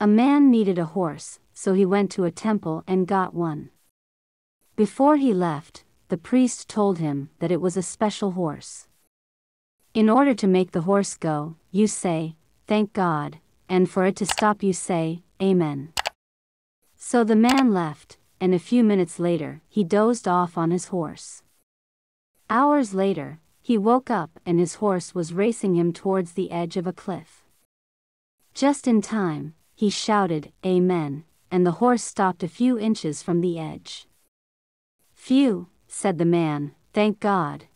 A man needed a horse, so he went to a temple and got one. Before he left, the priest told him that it was a special horse. In order to make the horse go, you say, "Thank God," and for it to stop you say, "Amen." So the man left, and a few minutes later, he dozed off on his horse. Hours later, he woke up and his horse was racing him towards the edge of a cliff. Just in time, he shouted, "Amen," and the horse stopped a few inches from the edge. "Phew," said the man, "thank God."